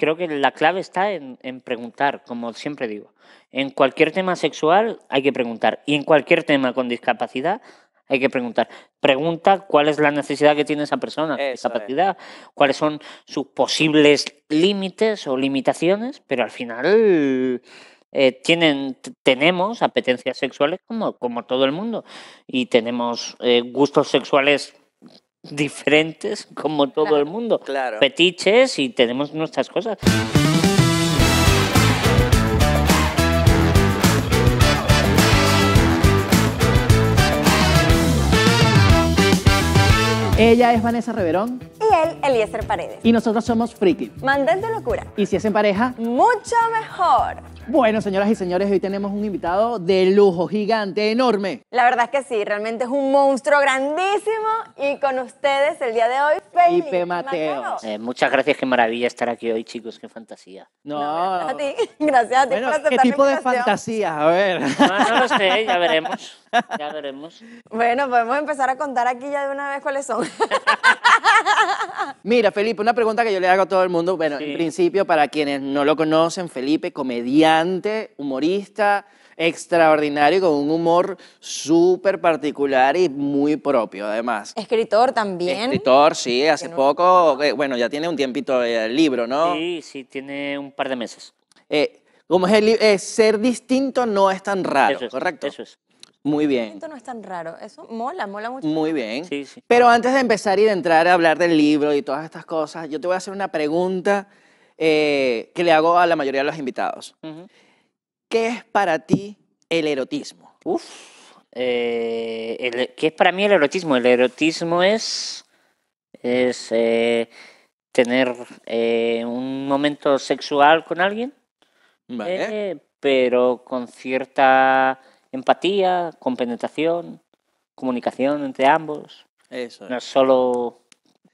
creo que la clave está en preguntar, como siempre digo. En cualquier tema sexual hay que preguntar. Y en cualquier tema con discapacidad hay que preguntar. Pregunta cuál es la necesidad que tiene esa persona con discapacidad, cuáles son sus posibles límites o limitaciones, pero al final... tenemos apetencias sexuales como todo el mundo y tenemos gustos sexuales diferentes como todo el mundo, fetiches y tenemos nuestras cosas. Ella es Vanessa Reverón. Y él, Eliezer Paredes. Y nosotros somos Friki. Mandes de locura. Y si es en pareja, mucho mejor. Bueno, señoras y señores, hoy tenemos un invitado de lujo, gigante, enorme. La verdad es que sí, realmente es un monstruo grandísimo. Y con ustedes el día de hoy, Felipe Mateos. Muchas gracias, qué maravilla estar aquí hoy, chicos, qué fantasía. No, gracias a ti por aceptar. ¿Qué tipo de fantasía? A ver. No lo sé, ya veremos. Ya veremos. Bueno, podemos empezar a contar aquí ya de una vez cuáles son. Mira, Felipe, una pregunta que yo le hago a todo el mundo. Bueno, en principio, para quienes no lo conocen, Felipe, comediante, humorista, extraordinario, con un humor súper particular y muy propio, además. Escritor también. Escritor, sí, hace poco, bueno, ya tiene un tiempito el libro, ¿no? Sí, sí, tiene un par de meses. Como es el ser distinto no es tan raro, eso es, ¿correcto? Eso es. Muy bien. Esto no es tan raro, eso mola, mola mucho. Muy bien. Sí, sí. Pero antes de empezar y de entrar a hablar del libro y todas estas cosas, yo te voy a hacer una pregunta que le hago a la mayoría de los invitados. ¿Qué es para ti el erotismo? ¿Qué es para mí el erotismo? El erotismo es tener un momento sexual con alguien, vale, pero con cierta... empatía, compenetración, comunicación entre ambos. Eso. No es solo...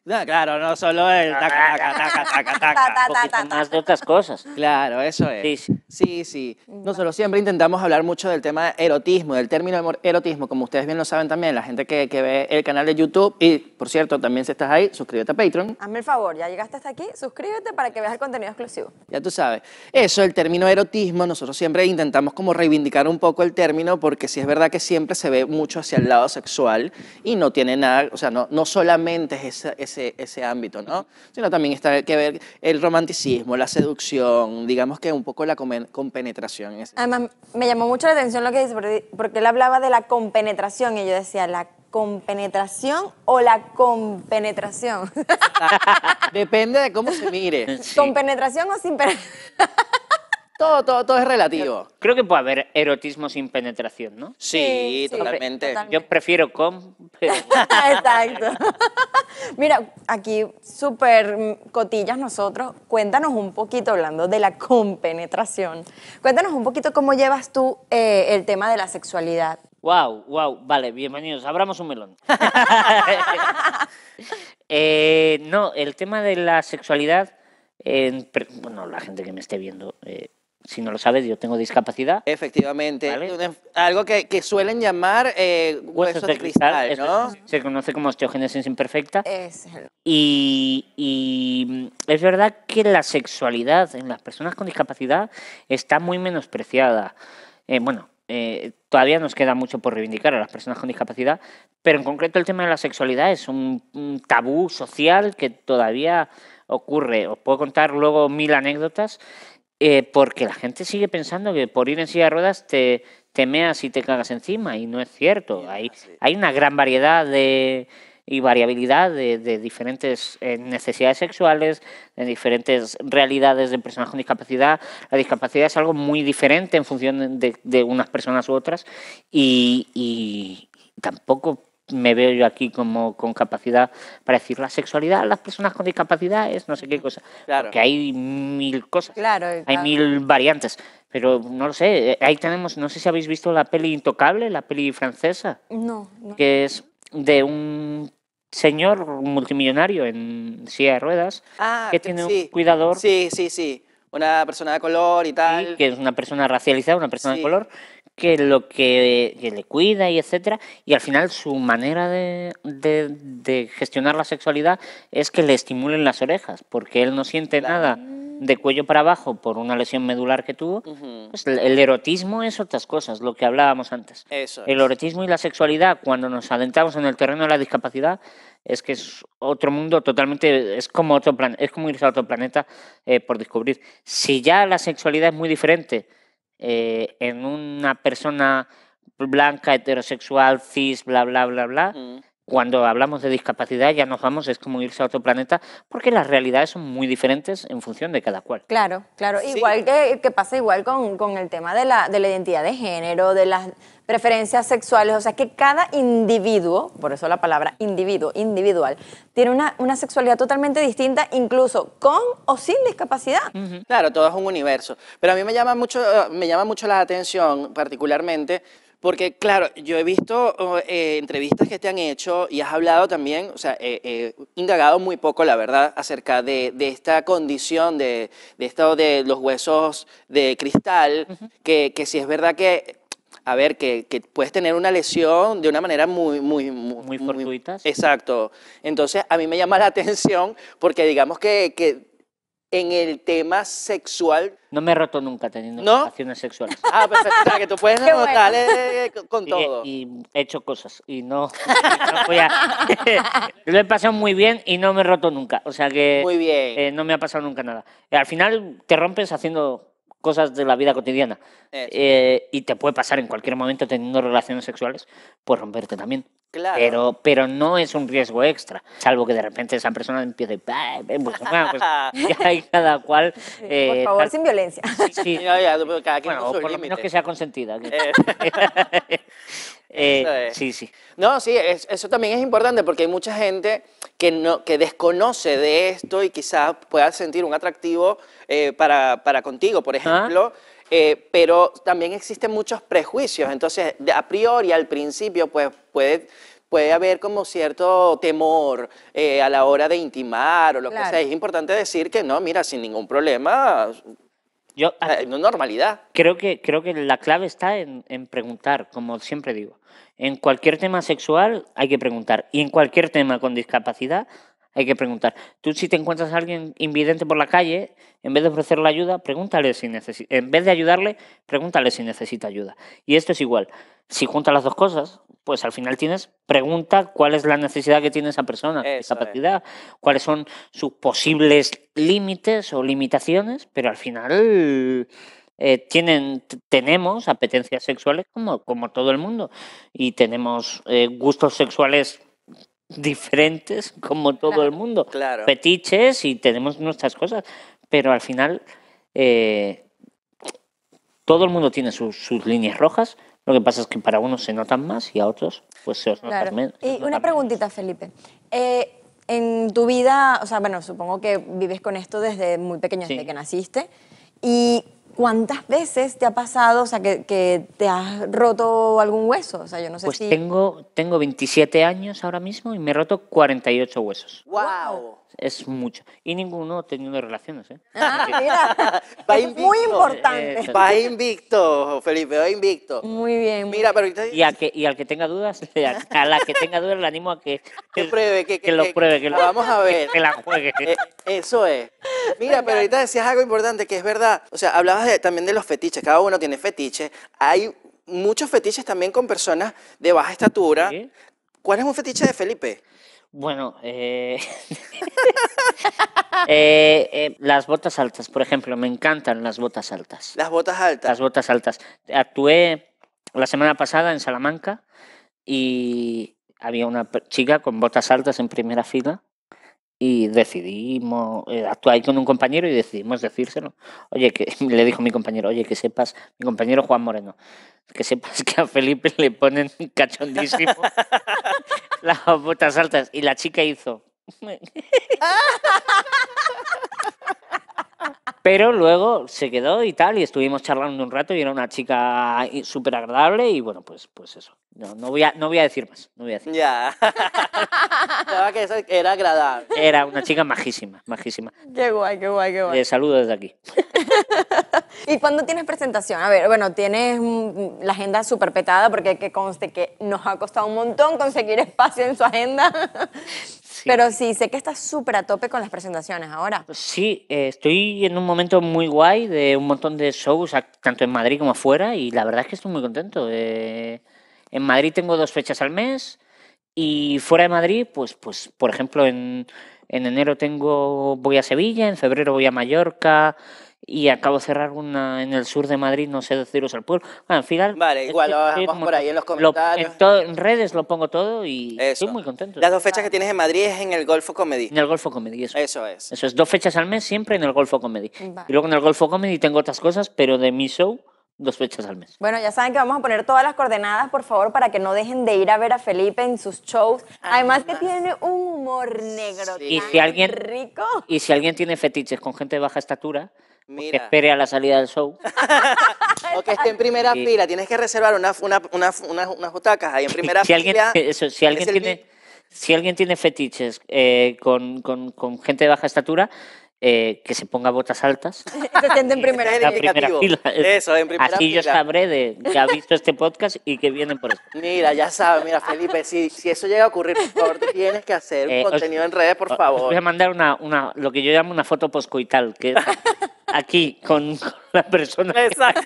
No, claro, no solo el taca, taca, taca, taca, taca. Un poquito más de otras cosas. Claro, eso es. Sí, sí, sí. Nosotros siempre intentamos hablar mucho del tema erotismo, del término erotismo, como ustedes bien lo saben también, la gente que ve el canal de YouTube. Y, por cierto, también si estás ahí, suscríbete a Patreon. Hazme el favor, ya llegaste hasta aquí, suscríbete para que veas el contenido exclusivo. Ya tú sabes. Eso, el término erotismo, nosotros siempre intentamos como reivindicar un poco el término, porque sí es verdad que siempre se ve mucho hacia el lado sexual y no tiene nada, o sea, no solamente es ese ámbito, ¿no? Sino también está que ver el romanticismo, la seducción, digamos que un poco la compenetración. Además, me llamó mucho la atención lo que dice, porque él hablaba de la compenetración y yo decía, ¿la compenetración o la compenetración? Depende de cómo se mire. Sí. ¿Con penetración o sin penetración? Todo es relativo. Creo que puede haber erotismo sin penetración, ¿no? Sí, sí, totalmente. Yo prefiero con... Exacto. Mira, aquí súper cotillas nosotros. Cuéntanos un poquito, hablando de la compenetración, cuéntanos un poquito cómo llevas tú el tema de la sexualidad. Wow, vale, bienvenidos. Abramos un melón. No, el tema de la sexualidad, bueno, la gente que me esté viendo... si no lo sabes, yo tengo discapacidad. Efectivamente. ¿Vale? Algo que suelen llamar huesos de cristal, ¿no? Se conoce como osteogenesis imperfecta. Y es verdad que la sexualidad en las personas con discapacidad está muy menospreciada. Todavía nos queda mucho por reivindicar a las personas con discapacidad, pero en concreto el tema de la sexualidad es un tabú social que todavía ocurre. Os puedo contar luego mil anécdotas. Porque la gente sigue pensando que por ir en silla de ruedas te meas y te cagas encima, y no es cierto. Sí, hay una gran variedad y variabilidad de diferentes necesidades sexuales, de diferentes realidades de personas con discapacidad. La discapacidad es algo muy diferente en función de unas personas u otras, y tampoco me veo yo aquí como con capacidad para decir la sexualidad, las personas con discapacidad es no sé qué cosa. Claro. Porque hay mil cosas, hay mil variantes, pero no lo sé. Ahí tenemos, no sé si habéis visto la peli Intocable, la peli francesa. No. Que es de un señor multimillonario en silla de ruedas que tiene un cuidador. Sí. Una persona de color y tal. Sí, que es una persona racializada, una persona de color, que le cuida y etcétera, y al final su manera de gestionar la sexualidad es que le estimulen las orejas, porque él no siente nada de cuello para abajo por una lesión medular que tuvo, pues el erotismo es otras cosas, lo que hablábamos antes. Eso es. El erotismo y la sexualidad, cuando nos adentramos en el terreno de la discapacidad, es que es otro mundo totalmente, es como otro plan, es como irse a otro planeta por descubrir. Si ya la sexualidad es muy diferente en una persona blanca, heterosexual, cis, bla, bla, bla, bla, cuando hablamos de discapacidad ya nos vamos, es como irse a otro planeta, porque las realidades son muy diferentes en función de cada cual. Claro, claro. Sí. Igual que pasa igual con el tema de la identidad de género, de las preferencias sexuales, o sea que cada individuo, por eso la palabra individuo, individual, tiene una sexualidad totalmente distinta, incluso con o sin discapacidad. Claro, todo es un universo. Pero a mí me llama mucho la atención, particularmente, porque, claro, yo he visto entrevistas que te han hecho y has hablado también, o sea, indagado muy poco, la verdad, acerca de esta condición, de esto de los huesos de cristal, que si es verdad que, a ver, que puedes tener una lesión de una manera muy fortuita. Exacto. Entonces, a mí me llama la atención porque digamos que en el tema sexual... No me he roto nunca teniendo relaciones sexuales. Ah, perfecto. O sea, que tú puedes notar con todo. Y he hecho cosas y no voy a... Lo he pasado muy bien y no me he roto nunca. O sea que... Muy bien. No me ha pasado nunca nada. Al final te rompes haciendo cosas de la vida cotidiana. Y te puede pasar en cualquier momento teniendo relaciones sexuales, pues romperte también. Claro. Pero no es un riesgo extra, salvo que de repente esa persona empiece pues, ya hay cada cual... por favor, sin violencia. Sí. Cada quien con sus límites. Por lo menos que sea consentida. Sí. No, sí, eso también es importante porque hay mucha gente que desconoce de esto y quizás pueda sentir un atractivo para contigo, por ejemplo... pero también existen muchos prejuicios, entonces a priori, al principio, pues puede haber como cierto temor a la hora de intimar o lo que sea. Es importante decir que no, mira, sin ningún problema, normalidad. Creo que la clave está en preguntar, como siempre digo. En cualquier tema sexual hay que preguntar y en cualquier tema con discapacidad hay que preguntar. Tú, si te encuentras a alguien invidente por la calle, en vez de ofrecerle ayuda, pregúntale si necesita... En vez de ayudarle, pregúntale si necesita ayuda. Y esto es igual. Si juntas las dos cosas, pues al final tienes... Pregunta cuál es la necesidad que tiene esa persona, discapacidad, cuáles son sus posibles límites o limitaciones, pero al final... tenemos apetencias sexuales como todo el mundo y tenemos gustos sexuales... diferentes como todo el mundo, fetiches y tenemos nuestras cosas, pero al final todo el mundo tiene sus líneas rojas, lo que pasa es que para unos se notan más y a otros pues se os notan menos. Y una preguntita, Felipe, en tu vida, o sea, bueno, supongo que vives con esto desde muy pequeño, desde que naciste, y ¿cuántas veces te ha pasado, o sea, que te has roto algún hueso? O sea, yo no sé si... Pues tengo 27 años ahora mismo y me he roto 48 huesos. ¡Wow! Es mucho. Y ninguno teniendo relaciones, ¿eh? Ah, mira. Va invicto. Muy importante. Va invicto, Felipe, va invicto. Muy bien. Mira, pero ahorita... Y al que tenga dudas, a la que tenga dudas le animo a que pruebe, que lo pruebe, que lo vamos a ver. Que la juegue. Eso es. Mira, pero ahorita decías algo importante, que es verdad. O sea, hablabas también de los fetiches. Cada uno tiene fetiches. Hay muchos fetiches también con personas de baja estatura. ¿Sí? ¿Cuál es un fetiche de Felipe? Bueno, las botas altas, por ejemplo, me encantan las botas altas. Las botas altas. Las botas altas. Actué la semana pasada en Salamanca y había una chica con botas altas en primera fila y decidimos, actué con un compañero y decidimos decírselo. Oye, que le dijo mi compañero, oye, que sepas, mi compañero Juan Moreno, que sepas que a Felipe le ponen cachondísimo las botas altas. Y la chica hizo... Pero luego se quedó y tal, y estuvimos charlando un rato y era una chica súper agradable y bueno, pues eso. No voy a decir más, no voy a decir más. Ya. Era agradable. Era una chica majísima, majísima. Qué guay, qué guay, qué guay. Le saludo desde aquí. ¿Y cuándo tienes presentación? A ver, bueno, tienes la agenda súper petada porque que conste que nos ha costado un montón conseguir espacio en su agenda. Pero sí, sé que estás súper a tope con las presentaciones ahora. Sí, estoy en un momento muy guay de un montón de shows, tanto en Madrid como afuera, y la verdad es que estoy muy contento. En Madrid tengo 2 fechas al mes y fuera de Madrid, pues por ejemplo, en enero voy a Sevilla, en febrero voy a Mallorca... Y acabo de cerrar una en el sur de Madrid, no sé deciros al pueblo. Bueno, al final... Vale, igual lo dejamos por ahí en los comentarios. En redes lo pongo todo y eso. Estoy muy contento. Las 2 fechas que tienes en Madrid es en el Golfo Comedy. En el Golfo Comedy, eso. Eso es. Eso es, 2 fechas al mes siempre en el Golfo Comedy. Vale. Y luego en el Golfo Comedy tengo otras cosas, pero de mi show... 2 fechas al mes. Bueno, ya saben que vamos a poner todas las coordenadas, por favor, para que no dejen de ir a ver a Felipe en sus shows. Además que tiene un humor negro tan rico. Y si alguien tiene fetiches con gente de baja estatura, pues que espere a la salida del show. O que esté en primera fila. Tienes que reservar unas butacas ahí en primera fila. Si alguien tiene fetiches con gente de baja estatura... que se ponga botas altas. Se siente en primera fila. Eso, en primera fila. Así yo sabré que ha visto este podcast y que vienen por eso. Mira, ya sabes, mira, Felipe, si eso llega a ocurrir, por favor, tienes que hacer un contenido en redes, por favor. Voy a mandar lo que yo llamo una foto poscoital, que es aquí, con la persona. Exacto.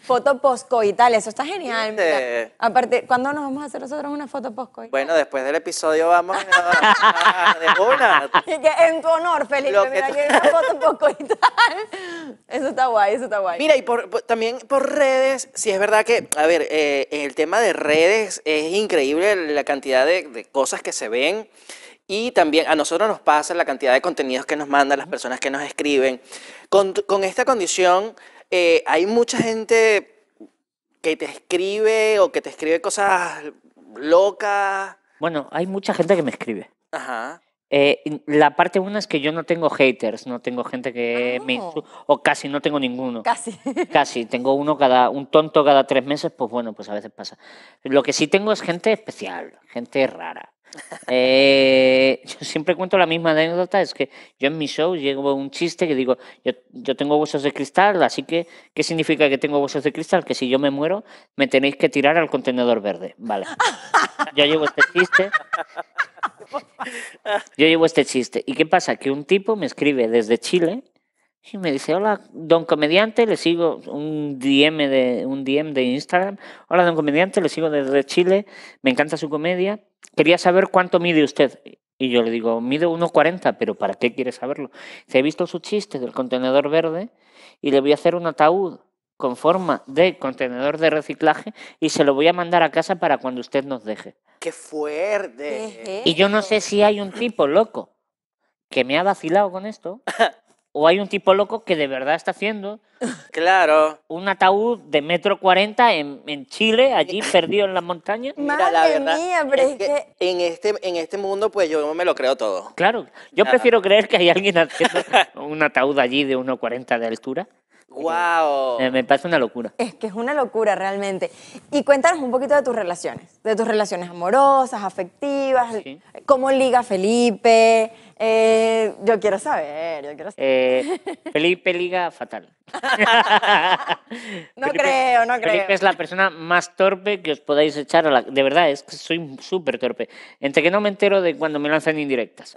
Foto poscoital, eso está genial. Sí. Aparte, ¿cuándo nos vamos a hacer nosotros una foto poscoital? Bueno, después del episodio vamos a de una. Y que en tu honor, Felipe, mira, que una foto poscoital. Eso está guay, eso está guay. Mira, y también por redes, sí es verdad que, a ver, el tema de redes es increíble la cantidad de cosas que se ven. Y también a nosotros nos pasa la cantidad de contenidos que nos mandan las personas que nos escriben. Con esta condición... hay mucha gente que te escribe o que te escribe cosas locas. Bueno, hay mucha gente que me escribe. Ajá. La parte buena es que yo no tengo haters, no tengo gente que me insulta, o casi no tengo ninguno. Casi. Casi, tengo un tonto cada 3 meses, pues bueno, pues a veces pasa. Lo que sí tengo es gente especial, gente rara. Yo siempre cuento la misma anécdota, es que yo en mi show llevo un chiste que digo, yo tengo huesos de cristal, así que ¿qué significa que tengo huesos de cristal? Que si yo me muero me tenéis que tirar al contenedor verde, vale. Yo llevo este chiste. ¿Y qué pasa? Que un tipo me escribe desde Chile y me dice, hola, don comediante, le sigo un DM de Instagram. Hola, don comediante, le sigo desde Chile, me encanta su comedia. Quería saber cuánto mide usted. Y yo le digo, mido 1,40, pero ¿para qué quiere saberlo? Se ha visto su chiste del contenedor verde y le voy a hacer un ataúd con forma de contenedor de reciclaje y se lo voy a mandar a casa para cuando usted nos deje. ¡Qué fuerte! ¿Qué es? Y yo no sé si hay un tipo loco que me ha vacilado con esto o hay un tipo loco que de verdad está haciendo un ataúd de 1,40 m en Chile, allí perdido en las montañas. Mira, la verdad mía, pero es que en este mundo pues yo me lo creo todo. Claro, yo prefiero creer que hay alguien haciendo un ataúd allí de 1,40 de altura. Wow. Me parece una locura. Es que es una locura realmente. Y cuéntanos un poquito de tus relaciones. De tus relaciones amorosas, afectivas. Sí. ¿Cómo liga Felipe? Yo quiero saber, Felipe liga fatal. No creo, no creo. Felipe es la persona más torpe que os podáis echar a la... De verdad, es que soy súper torpe. Entre que no me entero de cuando me lanzan indirectas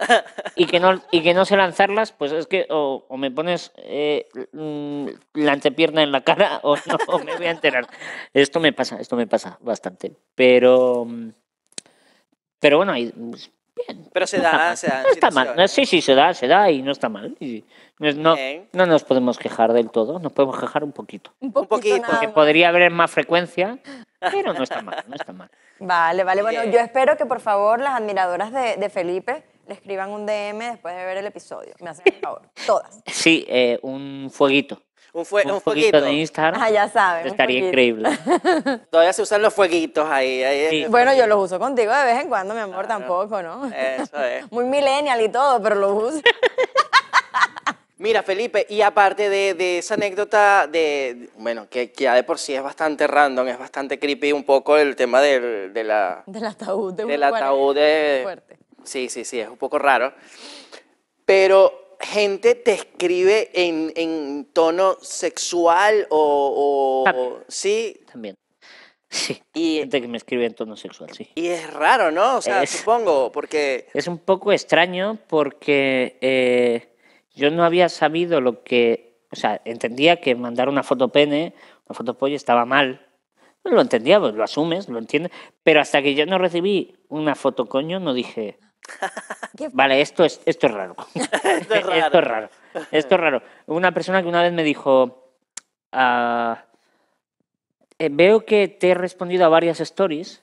y que no sé lanzarlas, pues es que o me pones la antepierna en la cara o no me voy a enterar. Esto me pasa bastante. Pero bueno, hay... Bien. Pero se da. No está mal. No, sí, se da y no está mal. No nos podemos quejar del todo, nos podemos quejar un poquito. Un poquito. Porque podría haber más frecuencia, pero no está mal, no está mal. Vale. Bueno, yo espero que por favor las admiradoras de Felipe le escriban un DM después de ver el episodio. Me hacen el favor, todas. Sí, un fueguito. Un fueguito de Instagram. Ah, ya saben. Estaría increíble. Todavía se usan los fueguitos ahí. Sí. Bueno, yo los uso contigo de vez en cuando, mi amor, tampoco, ¿no? Eso es. Muy millennial y todo, pero los uso. Mira, Felipe, y aparte de esa anécdota bueno, que ya de por sí es bastante random, es bastante creepy un poco el tema del ataúd. Del ataúd fuerte. Sí, es un poco raro. Pero... ¿Gente te escribe en tono sexual o...? También. Sí. También. Sí, y, gente que me escribe en tono sexual, sí. Y es raro, ¿no? O sea, supongo, porque... Es un poco extraño porque yo no había sabido lo que... O sea, entendía que mandar una foto pene, una foto pollo estaba mal. Pues lo entendía, pues lo asumes, lo entiendes. Pero hasta que yo no recibí una foto coño, no dije... Vale, esto es raro. Esto es raro. Esto es raro. Esto es raro. Una persona que una vez me dijo... veo que te he respondido a varias stories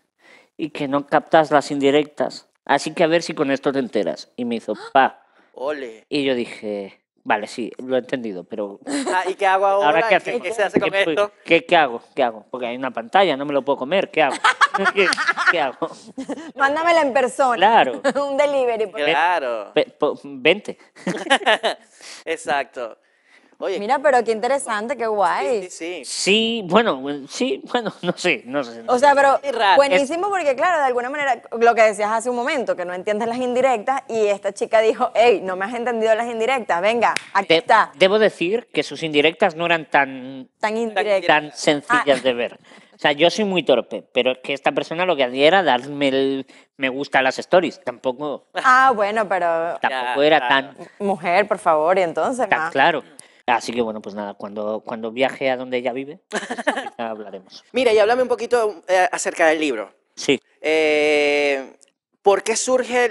y que no captas las indirectas, así que a ver si con esto te enteras. Y me hizo pa. Ole. Y yo dije, vale, sí, lo he entendido, pero... ¿Y qué hago ahora? ¿Ahora qué hace? ¿Qué se hace con esto? ¿Qué hago? ¿Qué hago? Porque hay una pantalla, no me lo puedo comer, ¿qué hago? ¿Qué hago? Mándamela en persona. Claro. Un delivery. Claro. Vente. Exacto. Oye, mira, pero qué interesante, qué guay. Sí, bueno, no sé. O sea, pero buenísimo porque, claro, de alguna manera, lo que decías hace un momento, que no entiendes las indirectas, y esta chica dijo, hey, no me has entendido las indirectas, venga, aquí está. Debo decir que sus indirectas no eran tan sencillas de ver. O sea, yo soy muy torpe, pero es que esta persona lo que hacía era darme el me gusta a las stories. Tampoco... Ah, bueno, pero... Tampoco era tan... Mujer, por favor, y entonces... Tan claro. Así que, bueno, pues nada, cuando viaje a donde ella vive, pues, hablaremos. Mira, y háblame un poquito acerca del libro. Sí. ¿Por qué surge,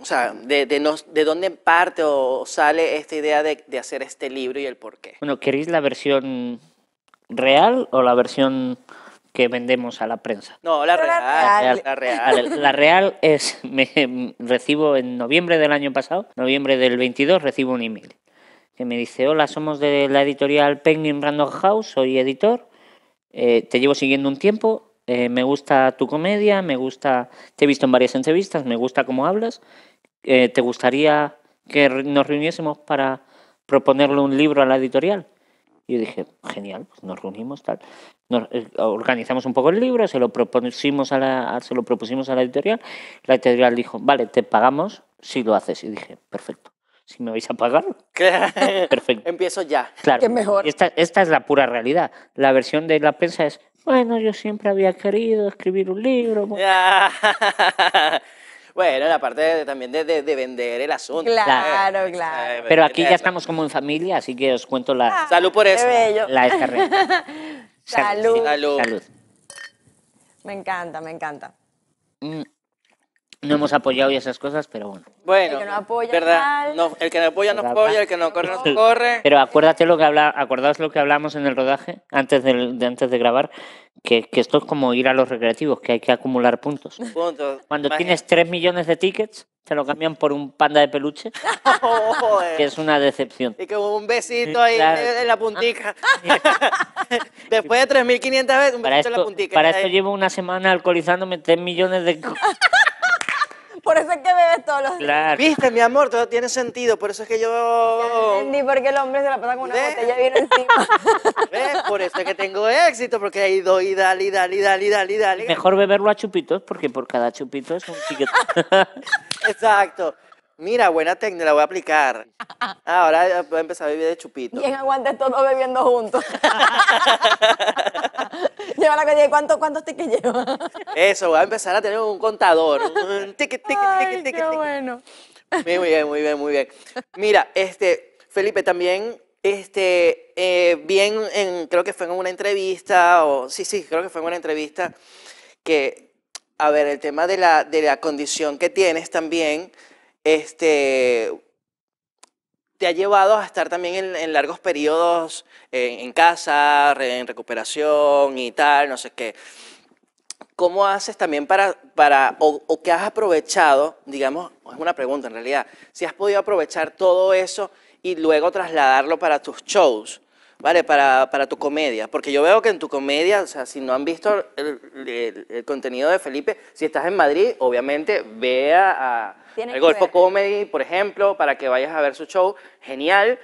o sea, de dónde parte o sale esta idea de hacer este libro y el por qué? Bueno, ¿queréis la versión real o la versión que vendemos a la prensa? No, la real. La real es, recibo en noviembre del año pasado, noviembre del 22, recibo un email que me dice, hola, somos de la editorial Penguin Random House, soy editor, te llevo siguiendo un tiempo, me gusta tu comedia, me gusta, te he visto en varias entrevistas, me gusta cómo hablas, ¿te gustaría que nos reuniésemos para proponerle un libro a la editorial? Y yo dije, genial, pues nos reunimos, tal. Organizamos un poco el libro, se lo propusimos a la editorial, dijo, vale, te pagamos si lo haces. Y dije, perfecto. Si me vais a pagar, perfecto. Empiezo ya. Claro. Qué mejor. Esta es la pura realidad. La versión de la prensa es, bueno, yo siempre había querido escribir un libro. Bueno, la parte también de vender el asunto. Claro, claro. Pero aquí ya estamos como en familia, así que os cuento la... Salud por eso. La carrera. Salud. Salud. Me encanta, me encanta. No hemos apoyado y esas cosas, pero bueno. Bueno, el que no apoya, ¿verdad? No, el que no apoya no apoya, el que no corre no corre. Pero acuérdate acordaos lo que hablamos en el rodaje, antes de grabar, que esto es como ir a los recreativos, que hay que acumular puntos. Cuando tienes 3 millones de tickets, te lo cambian por un panda de peluche, que es una decepción. Y que un besito ahí en la puntica. Después de 3.500 veces, un besito en la puntica. Para esto llevo una semana alcoholizándome 3 millones de... Por eso es que bebes todos los días. Claro. Viste, mi amor, todo tiene sentido. Por eso es que yo... Ya entendí por qué el hombre se la pasa con una botella de vino encima. ¿Ves? Por eso es que tengo éxito, porque ahí doy, dale. Mejor beberlo a chupitos, porque por cada chupito es un chiquito. Exacto. Mira, buena técnica, la voy a aplicar. Ahora voy a empezar a beber de chupito. ¿Quién aguanta todo bebiendo juntos? Lleva la calle, ¿cuántos tickets lleva? Eso, voy a empezar a tener un contador. Ticket. Bueno. Muy bien. Mira, Felipe, también, creo que fue en una entrevista, que, a ver, el tema de la condición que tienes también, te ha llevado a estar también en largos periodos en casa, en recuperación y tal, no sé qué. ¿Cómo haces también o qué has aprovechado, digamos, es una pregunta en realidad, si has podido aprovechar todo eso y luego trasladarlo para tus shows, ¿vale? Para tu comedia, porque yo veo que en tu comedia, o sea, si no han visto el contenido de Felipe, si estás en Madrid, obviamente vea a... El Golfo Comedy, por ejemplo, para que vayas a ver su show, genial.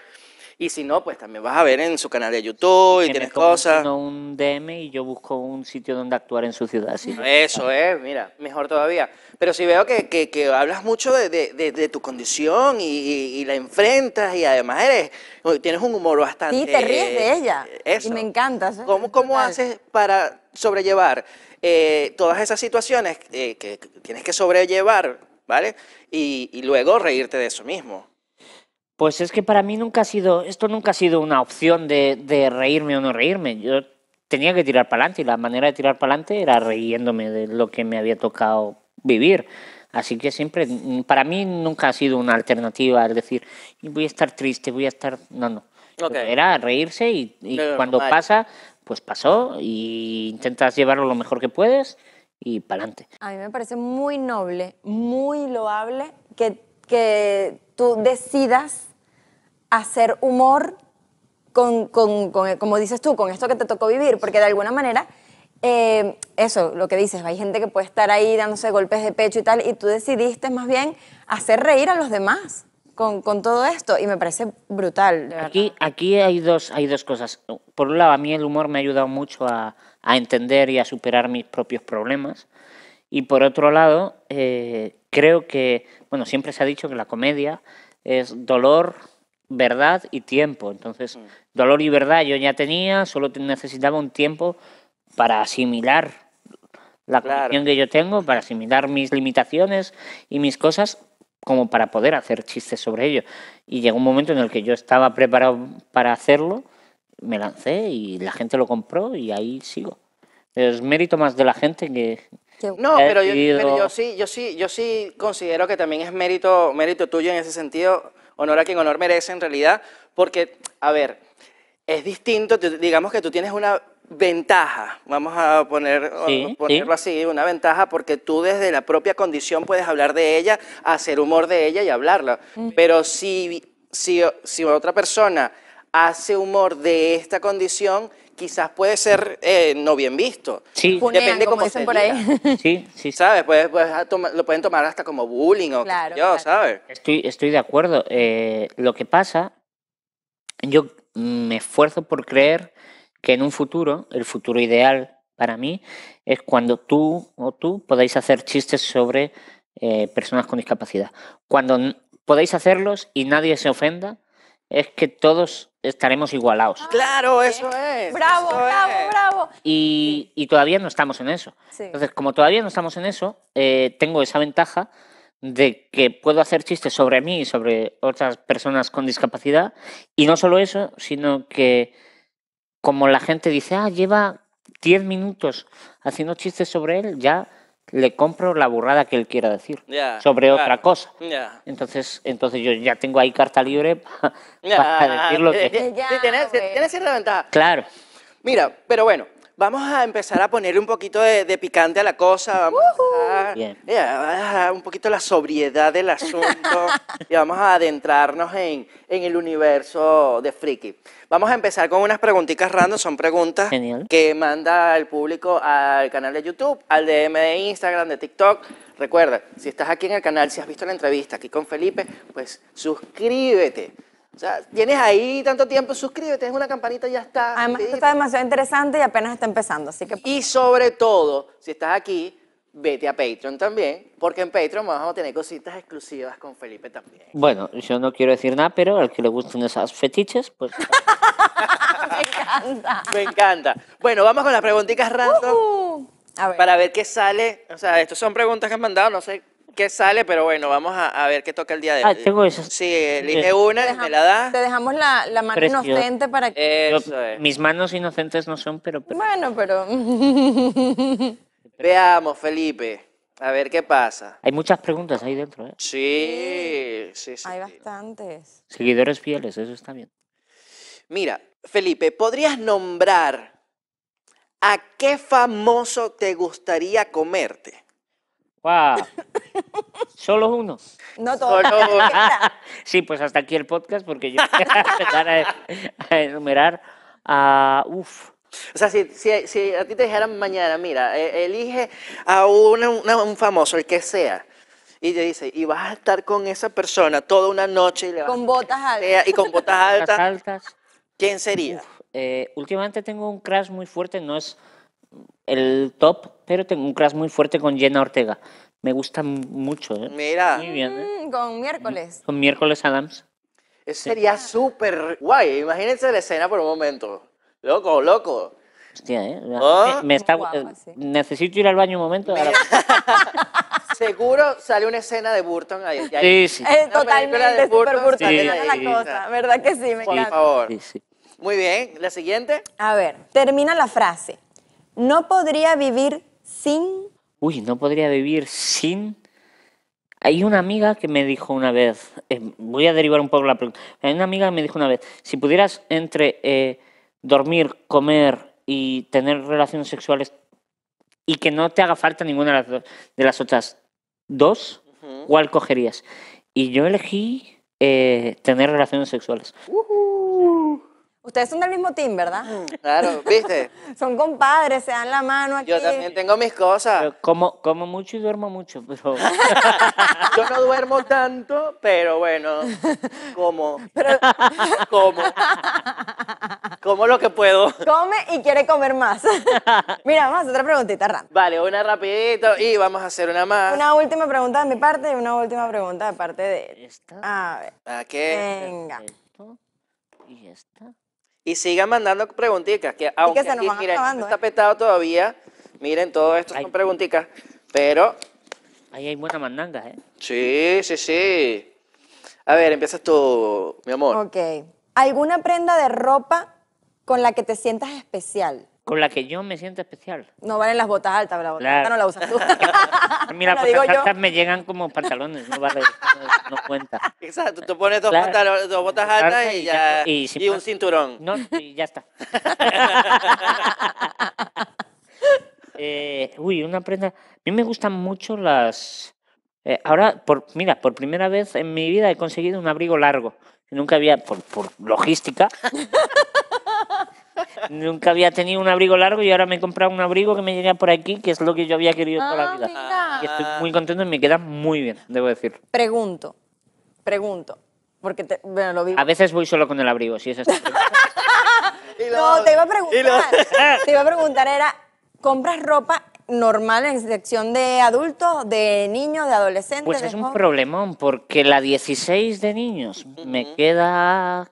Y si no, pues también vas a ver en su canal de YouTube y tienes cosas. Un DM y yo busco un sitio donde actuar en su ciudad. ¿Sí? Eso es, mira, mejor todavía. Pero si veo que hablas mucho de tu condición y la enfrentas y además tienes un humor bastante... Sí, te ríes de ella. Eso. Y me encanta. ¿Eh? ¿Cómo haces para sobrellevar todas esas situaciones que tienes que sobrellevar, ¿vale? Y luego reírte de eso mismo. Pues es que para mí nunca ha sido, esto nunca ha sido una opción de reírme o no reírme. Yo tenía que tirar para adelante y la manera de tirar para adelante era riéndome de lo que me había tocado vivir. Así que siempre, para mí nunca ha sido una alternativa, es decir, voy a estar triste, voy a estar... No, no. Okay. Era reírse y cuando pasa, pues pasó y intentas llevarlo lo mejor que puedes y para adelante. A mí me parece muy noble, muy loable que tú decidas hacer humor con, como dices tú, con esto que te tocó vivir, porque de alguna manera, eso, lo que dices, hay gente que puede estar ahí dándose golpes de pecho y tal, y tú decidiste más bien hacer reír a los demás con todo esto, y me parece brutal. Aquí hay dos cosas. Por un lado, a mí el humor me ha ayudado mucho a entender y a superar mis propios problemas, y por otro lado, creo que, bueno, siempre se ha dicho que la comedia es dolor, verdad y tiempo. Entonces, dolor y verdad yo ya tenía, solo necesitaba un tiempo para asimilar la condición que yo tengo, para asimilar mis limitaciones y mis cosas, como para poder hacer chistes sobre ello. Y llegó un momento en el que yo estaba preparado para hacerlo, me lancé y la gente lo compró y ahí sigo. Es mérito más de la gente que... No, pero yo sí considero que también es mérito tuyo en ese sentido, honor a quien honor merece en realidad, porque, a ver, es distinto, digamos que tú tienes una ventaja, vamos a ponerlo así, una ventaja porque tú desde la propia condición puedes hablar de ella, hacer humor de ella y hablarla, pero si otra persona hace humor de esta condición, quizás puede ser no bien visto. Sí. Punean, depende como dicen por ahí. Sí, sí. ¿Sabes? Lo pueden tomar hasta como bullying o claro, claro. ¿Sabes? Estoy de acuerdo. Lo que pasa, yo me esfuerzo por creer que en un futuro, el futuro ideal para mí, es cuando tú podáis hacer chistes sobre personas con discapacidad. Cuando podáis hacerlos y nadie se ofenda, es que todos estaremos igualados. Ah, claro, eso es. Bravo, eso bravo, es. Bravo. Y todavía no estamos en eso. Sí. Entonces, como todavía no estamos en eso, tengo esa ventaja de que puedo hacer chistes sobre mí y sobre otras personas con discapacidad. Y no solo eso, sino que como la gente dice, lleva 10 minutos haciendo chistes sobre él, ya le compro la burrada que él quiera decir sobre otra cosa. Entonces yo ya tengo ahí carta libre para decir lo que... Tienes cierta ventaja. Claro. Mira, pero bueno, vamos a empezar a ponerle un poquito de picante a la cosa. Vamos a bajar un poquito la sobriedad del asunto y vamos a adentrarnos en el universo de Friki. Vamos a empezar con unas preguntitas random. Son preguntas que manda el público al canal de YouTube, al DM de Instagram, de TikTok. Recuerda, si estás aquí en el canal, si has visto la entrevista aquí con Felipe, pues suscríbete. O sea, tienes ahí tanto tiempo, suscríbete, es una campanita y ya está. Además, esto está demasiado interesante y apenas está empezando, así que... Y sobre todo, si estás aquí, vete a Patreon también, porque en Patreon vamos a tener cositas exclusivas con Felipe también. Bueno, yo no quiero decir nada, pero al que le gusten esas fetiches, pues... Me encanta. Me encanta. Bueno, vamos con las preguntitas random para ver qué sale. O sea, estas son preguntas que han mandado, no sé... ¿Qué sale? Pero bueno, vamos a ver qué toca el día de hoy. Tengo eso. Sí, elige una y me la das. Te dejamos la mano inocente para que... Eso es. Mis manos inocentes no son, pero... Bueno, pero... Veamos, Felipe. A ver qué pasa. Hay muchas preguntas ahí dentro, ¿eh? Sí, sí, sí. Hay bastantes. Seguidores fieles, eso está bien. Mira, Felipe, ¿podrías nombrar a qué famoso te gustaría comerte? ¡Wow! ¿Solo uno? No, todos. Sí, pues hasta aquí el podcast, porque yo voy a empezar a enumerar a... O sea, si a ti te dijeran mañana, mira, elige a un famoso, el que sea, Y te dice, y vas a estar con esa persona toda una noche. Y le vas con botas altas. Y con botas altas. ¿Quién sería? Uf, últimamente tengo un crush muy fuerte, no es el top, pero tengo un crush muy fuerte con Jenna Ortega. Me gusta mucho. Mira. Muy bien, con Miércoles. Con Miércoles Adams. Eso sería súper guay. Imagínense la escena por un momento. Loco, loco. Hostia, ¿eh? ¿Oh? Me está, guapa, sí. Necesito ir al baño un momento. Ahora. Seguro sale una escena de Burton ahí. Sí, sí. Totalmente, Burton, super Burton. Sí, la cosa, ¿verdad que sí? Me encanta. Por favor. Sí, sí. Muy bien, ¿la siguiente? A ver, termina la frase. No podría vivir sin... Uy, no podría vivir sin... Hay una amiga que me dijo una vez... voy a derivar un poco la pregunta. Hay una amiga que me dijo una vez, si pudieras entre dormir, comer y tener relaciones sexuales y que no te haga falta ninguna de las otras dos, ¿cuál cogerías? Y yo elegí tener relaciones sexuales. Ustedes son del mismo team, ¿verdad? Claro, ¿viste? Son compadres, se dan la mano aquí. Yo también tengo mis cosas. Como mucho y duermo mucho, pero... Yo no duermo tanto, pero bueno, como. Pero... Como lo que puedo. Come y quiere comer más. Mira, vamos a hacer otra preguntita, Ram. Vale, una rapidito y vamos a hacer una más. Una última pregunta de mi parte y una última pregunta de parte de él. ¿Esta? A ver. ¿A qué? Venga. Perfecto. ¿Y esta? Y sigan mandando preguntitas, que aunque que aquí, miren, acabando, está petado todavía. Miren, todo esto son preguntitas, pero... Ahí hay buena mandanga, ¿eh? Sí, sí, sí. A ver, empiezas tú, mi amor. Ok. ¿Alguna prenda de ropa con la que te sientas especial? ¿Con la que yo me siento especial? No valen las botas altas, pero la bota alta no la usas tú. Mira, las botas altas me llegan como pantalones, no vale, no cuenta. Exacto, tú pones dos, pantalones, dos botas altas y ya, y un cinturón. No, y ya está. Uy, una prenda... A mí me gustan mucho las... ahora, mira, por primera vez en mi vida he conseguido un abrigo largo. Nunca había, por logística... Nunca había tenido un abrigo largo y ahora me he comprado un abrigo que me llega por aquí, que es lo que yo había querido toda la vida. Mira. Y estoy muy contento y me queda muy bien, debo decir. Pregunto, porque bueno, lo vi. A veces voy solo con el abrigo, si es así. No, te iba a preguntar, era, ¿compras ropa normal en sección de adultos, de niños, de adolescentes? Pues es un problemón, porque la 16 de niños me queda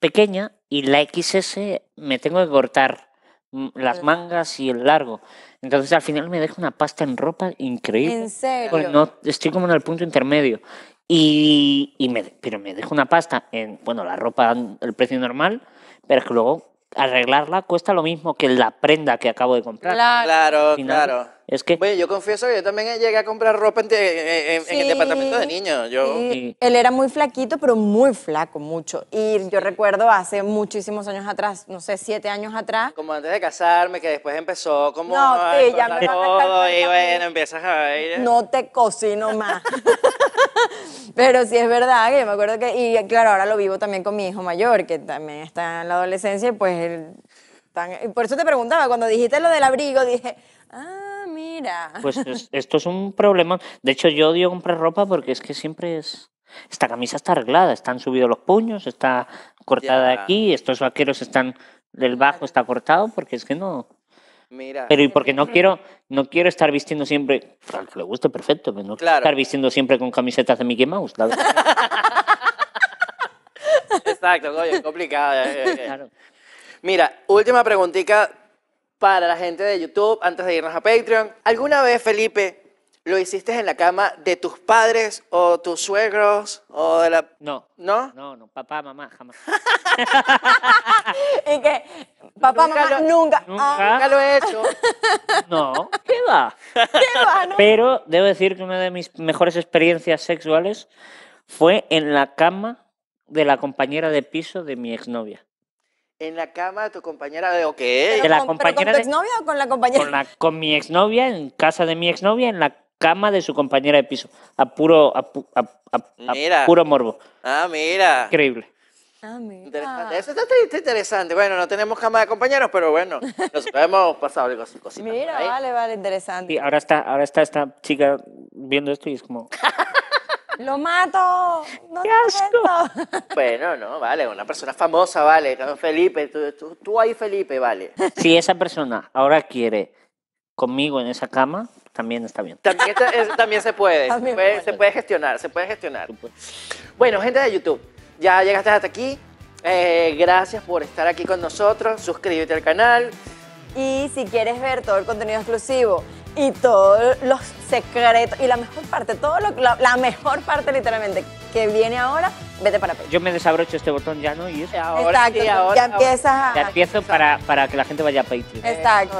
pequeña. Y la XS me tengo que cortar las mangas y el largo. Entonces al final me dejo una pasta en ropa increíble. ¿En serio? Pues no, estoy como en el punto intermedio. Pero me dejo una pasta en, bueno, la ropa, el precio normal, pero es que luego arreglarla cuesta lo mismo que la prenda que acabo de comprar. Claro, claro. Es que... Bueno, yo confieso que yo también llegué a comprar ropa en el departamento de niños. Él era muy flaquito, pero muy flaco, mucho. Y yo recuerdo hace muchísimos años atrás, no sé, 7 años atrás. Como antes de casarme, que después empezó como... No, sí, ya me todo, y bueno, empiezas a ver... No te cocino más. Pero sí es verdad, que yo me acuerdo que... Y claro, ahora lo vivo también con mi hijo mayor, que también está en la adolescencia, y pues... Por eso te preguntaba, cuando dijiste lo del abrigo, dije... Ah, mira. Pues esto es un problema. De hecho, yo odio comprar ropa porque es que siempre es... Esta camisa está arreglada, están subidos los puños, está cortada aquí, estos vaqueros están... El bajo está cortado porque es que no... Mira. Pero y porque no quiero estar vistiendo siempre... Al que le guste, perfecto, pero no quiero estar vistiendo siempre con camisetas de Mickey Mouse, la verdad. Exacto, coño, es complicado. Claro. Mira, última preguntita... Para la gente de YouTube, antes de irnos a Patreon, ¿alguna vez, Felipe, lo hiciste en la cama de tus padres o tus suegros o de la...? No. ¿No? No, papá, mamá, jamás. ¿Y qué? Papá, mamá, nunca lo he hecho. No, ¿qué va? ¿Qué va? No. Pero debo decir que una de mis mejores experiencias sexuales fue en la cama de la compañera de piso de mi exnovia. En la cama de tu compañera de... Okay. ¿De la compañera con tu exnovia o con la compañera? Con mi exnovia, en casa de mi exnovia, en la cama de su compañera de piso. A puro morbo. Ah, mira. Increíble. Interesante. Eso está interesante. Bueno, no tenemos cama de compañeros, pero bueno, nos hemos pasado algo así. Mira, ahí. vale, interesante. Y ahora está esta chica viendo esto y es como... ¡Lo mato! ¡No ¡Qué asco! Bueno, no, vale, una persona famosa, vale. Felipe, tú ahí, Felipe, vale. Si esa persona ahora quiere conmigo en esa cama, también está bien. También se puede. También se puede gestionar, se puede gestionar. Bueno, gente de YouTube, ya llegaste hasta aquí. Gracias por estar aquí con nosotros. Suscríbete al canal. Y si quieres ver todo el contenido exclusivo y todos los secretos y la mejor parte, la mejor parte literalmente que viene ahora, vete para Patreon. Yo me desabrocho este botón ya, ¿no? Y eso. Exacto, sí, ahora, ya empiezas a... Ya empiezo para que la gente vaya a Patreon. Exacto.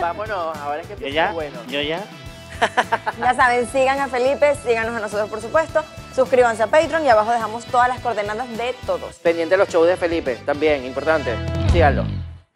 Vámonos, ahora es que empieza bueno. Yo ya. Ya saben, sigan a Felipe, síganos a nosotros, por supuesto. Suscríbanse a Patreon y abajo dejamos todas las coordenadas de todos. Pendiente de los shows de Felipe, también, importante. Síganlo.